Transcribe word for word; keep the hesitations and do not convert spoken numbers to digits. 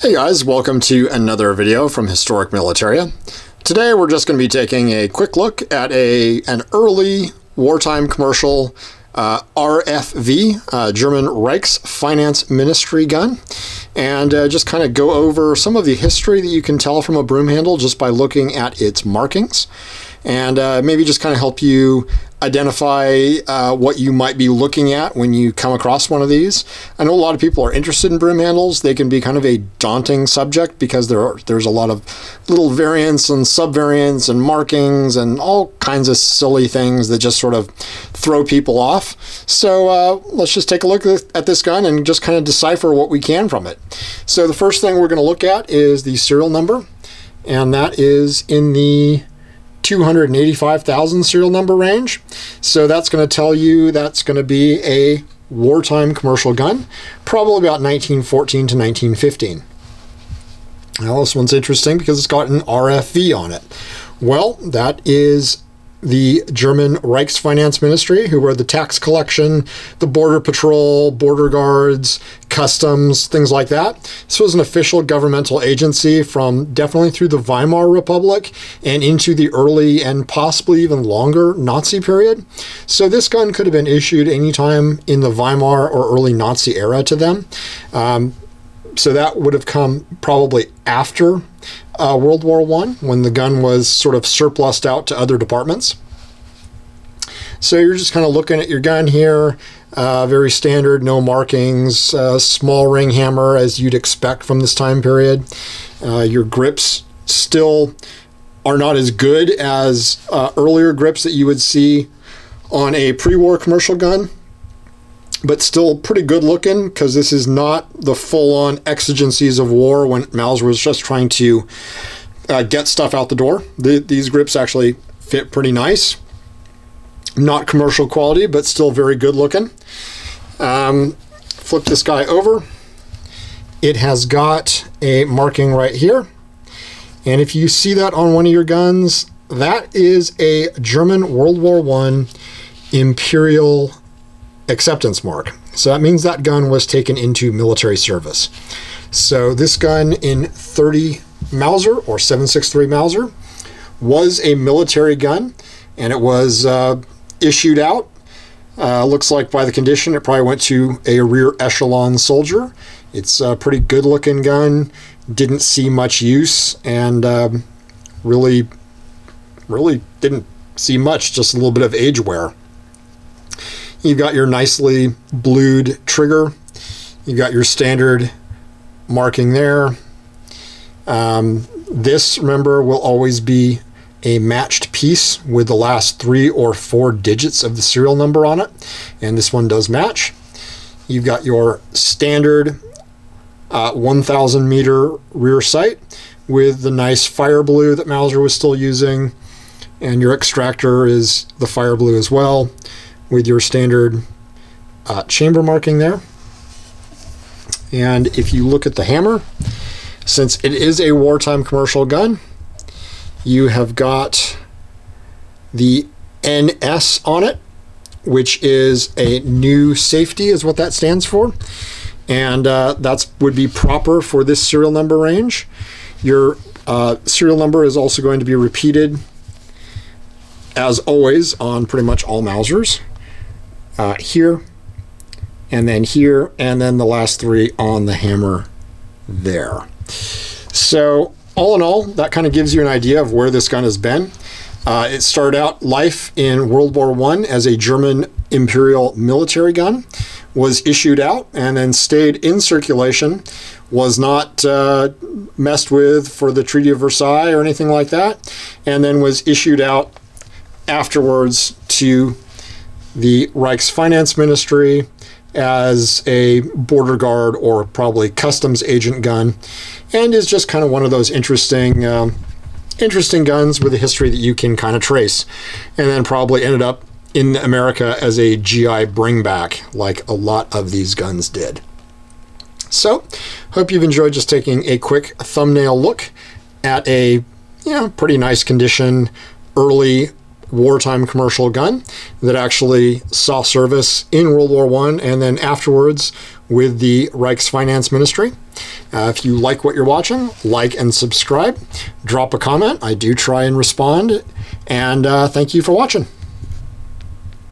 Hey guys, welcome to another video from Historic Militaria. Today we're just going to be taking a quick look at a an early wartime commercial uh, R F V, uh, German Reichs Finance Ministry gun, and uh, just kind of go over some of the history that you can tell from a Broomhandle just by looking at its markings, and uh, maybe just kind of help you identify uh, what you might be looking at when you come across one of these. I know a lot of people are interested in Broomhandles. They can be kind of a daunting subject because there are, there's a lot of little variants and subvariants and markings and all kinds of silly things that just sort of throw people off. So uh, let's just take a look at this gun and just kind of decipher what we can from it. So the first thing we're going to look at is the serial number, and that is in the two hundred eighty-five thousand serial number range. So that's going to tell you that's going to be a wartime commercial gun, probably about nineteen fourteen to nineteen fifteen. Now this one's interesting because it's got an R F V on it. Well, that is the German Reichs Finance Ministry, who were the tax collection, the border patrol, border guards, customs, things like that. This was an official governmental agency from definitely through the Weimar Republic and into the early and possibly even longer Nazi period. So this gun could have been issued anytime in the Weimar or early Nazi era to them. Um, so that would have come probably after Uh, World War One, when the gun was sort of surplused out to other departments. So you're just kind of looking at your gun here, uh, very standard, no markings, uh, small ring hammer as you'd expect from this time period. Uh, your grips still are not as good as uh, earlier grips that you would see on a pre-war commercial gun, but still pretty good looking, because this is not the full-on exigencies of war when Mauser was just trying to uh, get stuff out the door. The, these grips actually fit pretty nice. Not commercial quality, but still very good looking. Um, flip this guy over. It has got a marking right here. And if you see that on one of your guns, that is a German World War One Imperial acceptance mark. So that means that gun was taken into military service. So this gun in thirty Mauser or seven six three Mauser was a military gun, and it was uh, issued out. Uh, looks like by the condition it probably went to a rear echelon soldier. It's a pretty good looking gun, didn't see much use, and um, really really didn't see much, just a little bit of age wear. You've got your nicely blued trigger. You've got your standard marking there. Um, this, remember, will always be a matched piece with the last three or four digits of the serial number on it, and this one does match. You've got your standard uh, one thousand meter rear sight with the nice fire blue that Mauser was still using, and your extractor is the fire blue as well, with your standard uh, chamber marking there. And if you look at the hammer, since it is a wartime commercial gun, you have got the N S on it, which is a new safety is what that stands for, and uh, that's would be proper for this serial number range. Your uh, serial number is also going to be repeated as always on pretty much all Mausers. Uh, here, and then here, and then the last three on the hammer there. So all in all, that kind of gives you an idea of where this gun has been. Uh, it started out life in World War One as a German Imperial military gun, was issued out and then stayed in circulation, was not uh, messed with for the Treaty of Versailles or anything like that, and then was issued out afterwards to the Reichs Finance Ministry as a border guard or probably customs agent gun, and is just kind of one of those interesting um, interesting guns with a history that you can kind of trace, and then probably ended up in America as a G I bringback like a lot of these guns did. So hope you've enjoyed just taking a quick thumbnail look at a yeah, pretty nice condition early wartime commercial gun that actually saw service in World War One and then afterwards with the Reichs Finance Ministry. Uh, if you like what you're watching, like and subscribe. Drop a comment. I do try and respond. And uh, thank you for watching.